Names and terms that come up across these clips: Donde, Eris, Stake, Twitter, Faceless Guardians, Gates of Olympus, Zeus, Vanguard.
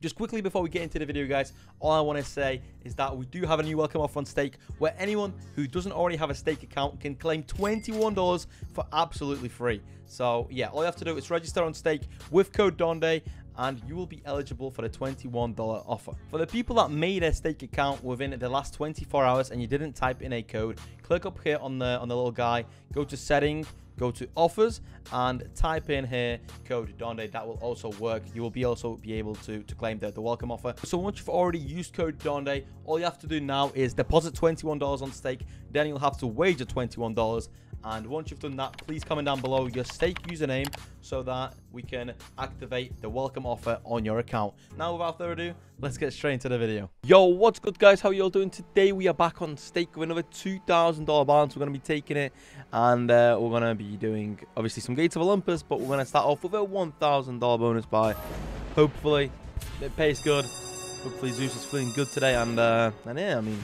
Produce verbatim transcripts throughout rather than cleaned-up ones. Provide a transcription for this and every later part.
Just quickly before we get into the video, guys, all I want to say is that we do have a new welcome offer on Stake where anyone who doesn't already have a Stake account can claim twenty-one dollars for absolutely free. So yeah, all you have to do is register on Stake with code Donde and you will be eligible for the twenty-one dollar offer. For the people that made their Stake account within the last twenty-four hours and you didn't type in a code, click up here on the on the little guy, go to settings, go to offers and type in here code Donde. That will also work. You will be also be able to, to claim the, the welcome offer. So once you've already used code Donde, all you have to do now is deposit twenty-one dollars on Stake. Then you'll have to wager twenty-one dollars. And once you've done that, please comment down below your Stake username so that we can activate the welcome offer on your account. Now, without further ado, let's get straight into the video. Yo, what's good, guys? How are you all doing? Today, we are back on Stake with another two thousand dollar balance. We're going to be taking it, and uh, we're going to be doing, obviously, some Gates of Olympus, but we're going to start off with a one thousand dollar bonus buy. Hopefully, it pays good. Hopefully, Zeus is feeling good today, and, uh, and yeah, I mean,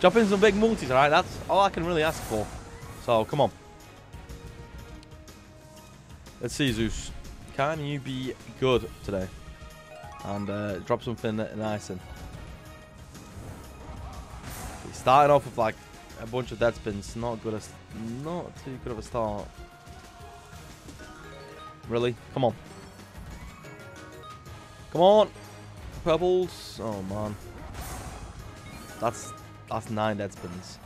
jump in some big multis, all right? That's all I can really ask for. So, come on. Let's see, Zeus. Can you be good today? And uh, drop something nice in. He's starting off with like a bunch of dead spins. Not good. As, not too good of a start. Really? Come on. Come on. Pebbles. Oh, man. That's, that's nine dead spins.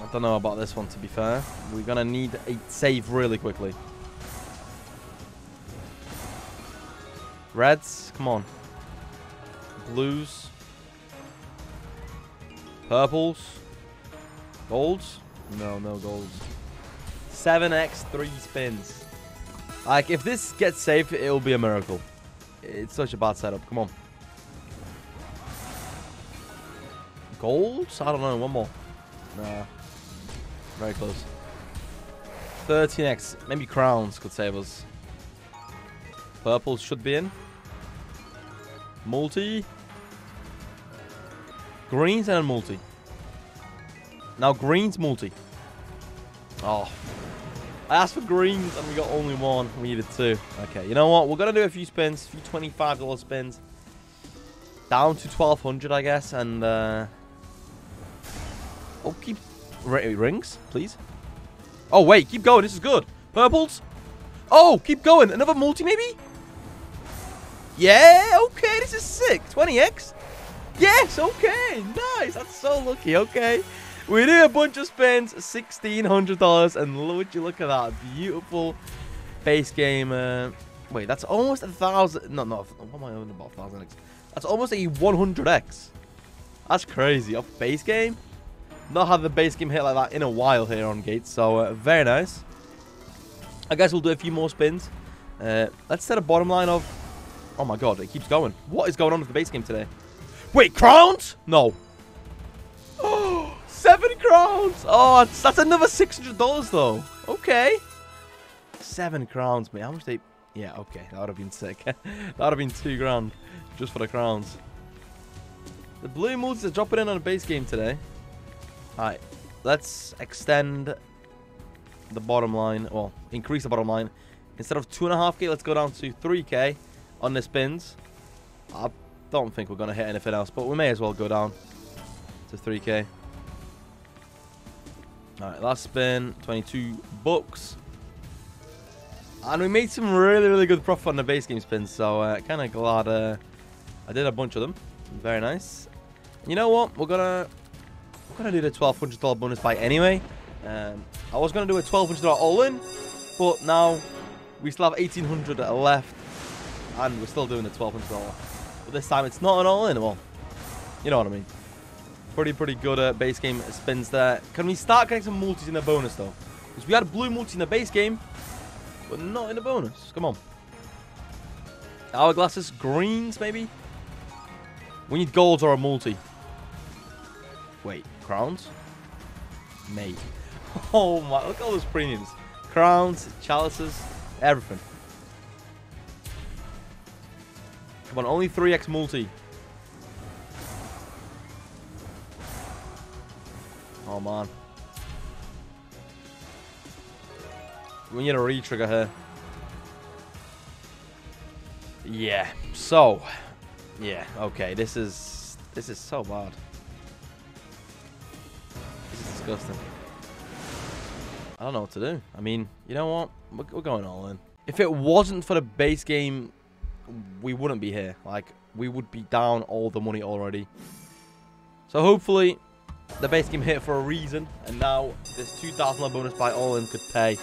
I don't know about this one, to be fair. We're going to need a save really quickly. Reds, come on. Blues. Purples. Golds. No, no golds. seven X, three spins. Like, if this gets saved, it'll be a miracle. It's such a bad setup. Come on. Golds? I don't know. One more. Nah. Very close. thirteen X. Maybe crowns could save us. Purples should be in. Multi. Greens and multi. Now greens, multi. Oh. I asked for greens and we got only one. We needed two. Okay, you know what? We're going to do a few spins. A few twenty-five dollar spins. Down to twelve hundred, I guess. And, uh... oh, keep... rings, please. Oh, wait. Keep going. This is good. Purples. Oh, keep going. Another multi, maybe? Yeah, okay. This is sick. twenty X. Yes, okay. Nice. That's so lucky. Okay. We do a bunch of spins. sixteen hundred dollars. And would you look at that. Beautiful base game. Uh, wait, that's almost a thousand. No, no. What am I on about? one thousand X. That's almost a one hundred X. That's crazy. Off base game. Not had the base game hit like that in a while here on Gates, so uh, very nice. I guess we'll do a few more spins. Uh, let's set a bottom line of... oh my god, it keeps going. What is going on with the base game today? Wait, crowns? No. Oh, seven crowns! Oh, that's, that's another six hundred dollars though. Okay. Seven crowns, mate. How much they... yeah, okay. That would have been sick. That would have been two grand just for the crowns. The blue moods are dropping in on the base game today. Alright, let's extend the bottom line, well, increase the bottom line. Instead of two point five K, let's go down to three K on the spins. I don't think we're going to hit anything else, but we may as well go down to three K. Alright, last spin, twenty-two bucks. And we made some really, really good profit on the base game spins, so uh, kind of glad uh, I did a bunch of them. Very nice. You know what? We're going to... I'm going to do the twelve hundred dollar bonus buy anyway. Um, I was going to do a twelve hundred dollar all-in, but now we still have eighteen hundred dollars left, and we're still doing the twelve hundred dollar. But this time, it's not an all-in. Well, you know what I mean. Pretty, pretty good uh, base game spins there. Can we start getting some multis in the bonus, though? Because we had a blue multi in the base game, but not in the bonus. Come on. Hourglasses, greens, maybe? We need golds or a multi. Wait, crowns? Mate. Oh my, look at all those premiums. Crowns, chalices, everything. Come on, only three X multi. I'm on. We need a re-trigger here. Yeah. So. Yeah. Okay. This is. This is so bad. This is disgusting. I don't know what to do. I mean, you know what? We're, we're going all in. If it wasn't for the base game, we wouldn't be here. Like, we would be down all the money already. So hopefully, the base game hit for a reason. And now, this two thousand dollars bonus buy all in could pay.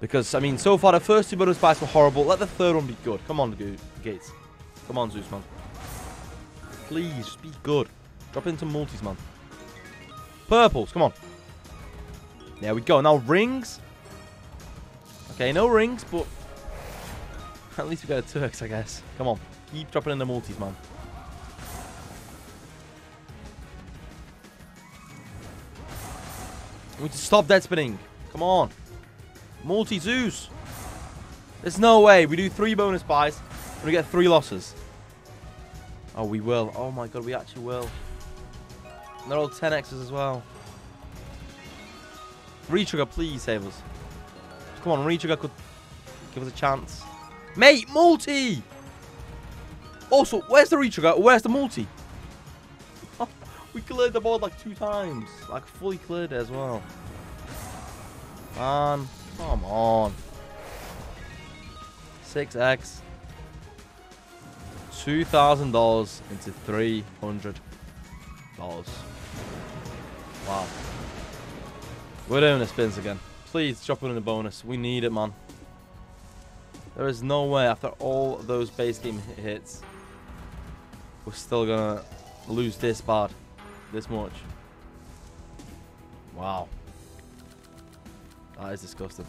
Because, I mean, so far, the first two bonus buys were horrible. Let the third one be good. Come on, Gates. Come on, Zeus, man. Please, be good. Drop into multis, man. Purples, come on. There we go. Now, rings. Okay, no rings, but at least we got a Turks, I guess. Come on. Keep dropping in the multis, man. We need to stop dead spinning. Come on. Multi Zeus. There's no way. We do three bonus buys and we get three losses. Oh, we will. Oh my god, we actually will. And they're all ten X's as well. Retrigger, please save us. Come on, retrigger could give us a chance. Mate, multi! Also, where's the retrigger? Where's the multi? We cleared the board like two times. Like, fully cleared it as well. Man. Come on. six X. two thousand dollars into three hundred dollars. Wow. We're doing the spins again. Please drop it in the bonus. We need it, man. There is no way after all those base game hits, we're still going to lose this bad. This much. Wow. That is disgusting.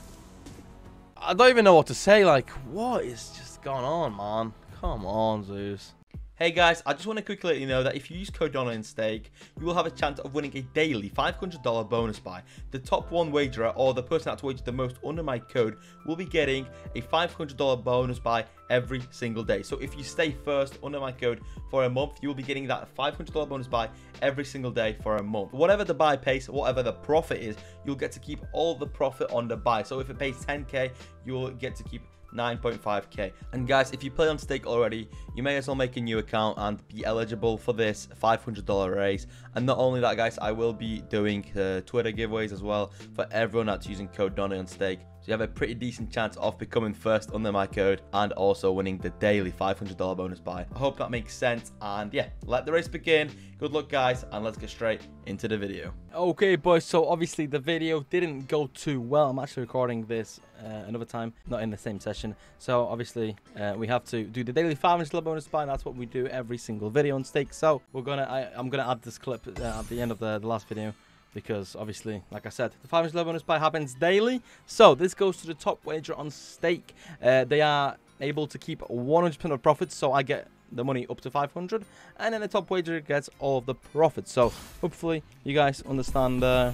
I don't even know what to say. Like, what is just going on, man? Come on, Zeus. Hey guys, I just want to quickly let you know that if you use code Donde in Stake, you will have a chance of winning a daily five hundred dollar bonus buy. The top one wagerer, or the person that's wagered the most under my code, will be getting a five hundred dollar bonus buy every single day. So if you stay first under my code for a month, you will be getting that five hundred dollar bonus buy every single day for a month. Whatever the buy pays, whatever the profit is, you'll get to keep all the profit on the buy. So if it pays ten K, you'll get to keep nine point five K. And guys, if you play on Stake already, you may as well make a new account and be eligible for this five hundred dollar raise. And not only that, guys, I will be doing uh, Twitter giveaways as well for everyone that's using code Donde on Stake. So you have a pretty decent chance of becoming first under my code and also winning the daily five hundred dollar bonus buy. I hope that makes sense. And yeah, let the race begin. Good luck, guys, and let's get straight into the video. Okay, boys, so obviously the video didn't go too well. I'm actually recording this uh, another time, not in the same session. So obviously uh, we have to do the daily five hundred dollar bonus buy. And that's what we do every single video on Stake. So we're gonna, I, I'm gonna add this clip uh, at the end of the, the last video. Because, obviously, like I said, the five hundred dollar bonus buy happens daily. So, this goes to the top wager on Stake. Uh, they are able to keep one hundred percent of profits, so I get the money up to five hundred. And then the top wager gets all of the profits. So, hopefully, you guys understand uh,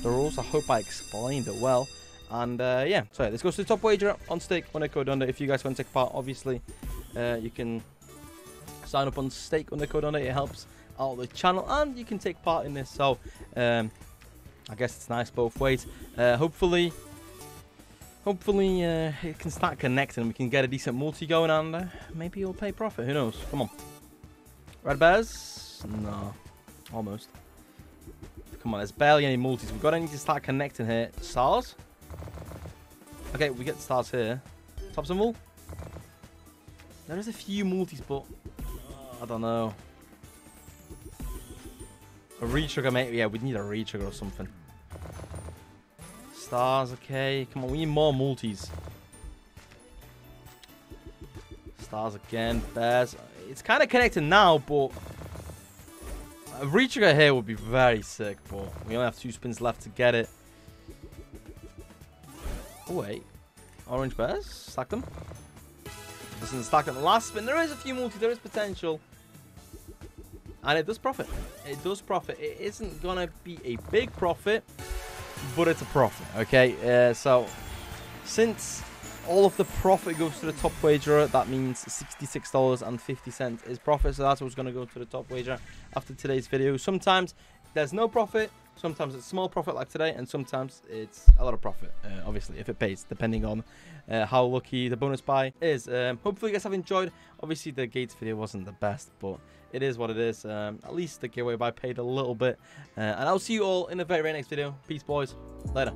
the rules. I hope I explained it well. And, uh, yeah. So, yeah, this goes to the top wager on Stake. Under code Donde. If you guys want to take part, obviously, uh, you can sign up on Stake. Under code Donde. It helps out the channel and you can take part in this, so um I guess it's nice both ways. uh hopefully hopefully uh it can start connecting. We can get a decent multi going and uh, maybe you'll pay profit, who knows. Come on, red bears. No, almost. Come on, there's barely any multis. We've got to need to start connecting here. Stars. Okay, we get stars here. Top symbol. There is a few multis, but uh, I don't know. A retrigger, mate. Yeah, we need a retrigger or something. Stars, okay. Come on, we need more multis. Stars again. Bears. It's kind of connected now, but a retrigger here would be very sick, but we only have two spins left to get it. Oh, wait. Orange bears. Stack them. Doesn't stack them. Last spin. There is a few multis. There is potential. And it does profit. It does profit. It isn't going to be a big profit, but it's a profit, okay? Uh, so, since all of the profit goes to the top wagerer, that means sixty-six dollars and fifty cents is profit. So, that's what's going to go to the top wagerer after today's video. Sometimes there's no profit. Sometimes it's small profit like today, and sometimes it's a lot of profit, uh, obviously, if it pays, depending on uh, how lucky the bonus buy is. Um, hopefully you guys have enjoyed. Obviously the Gates video wasn't the best, but it is what it is. Um, at least the giveaway buy paid a little bit. Uh, and I'll see you all in the very next video. Peace, boys. Later.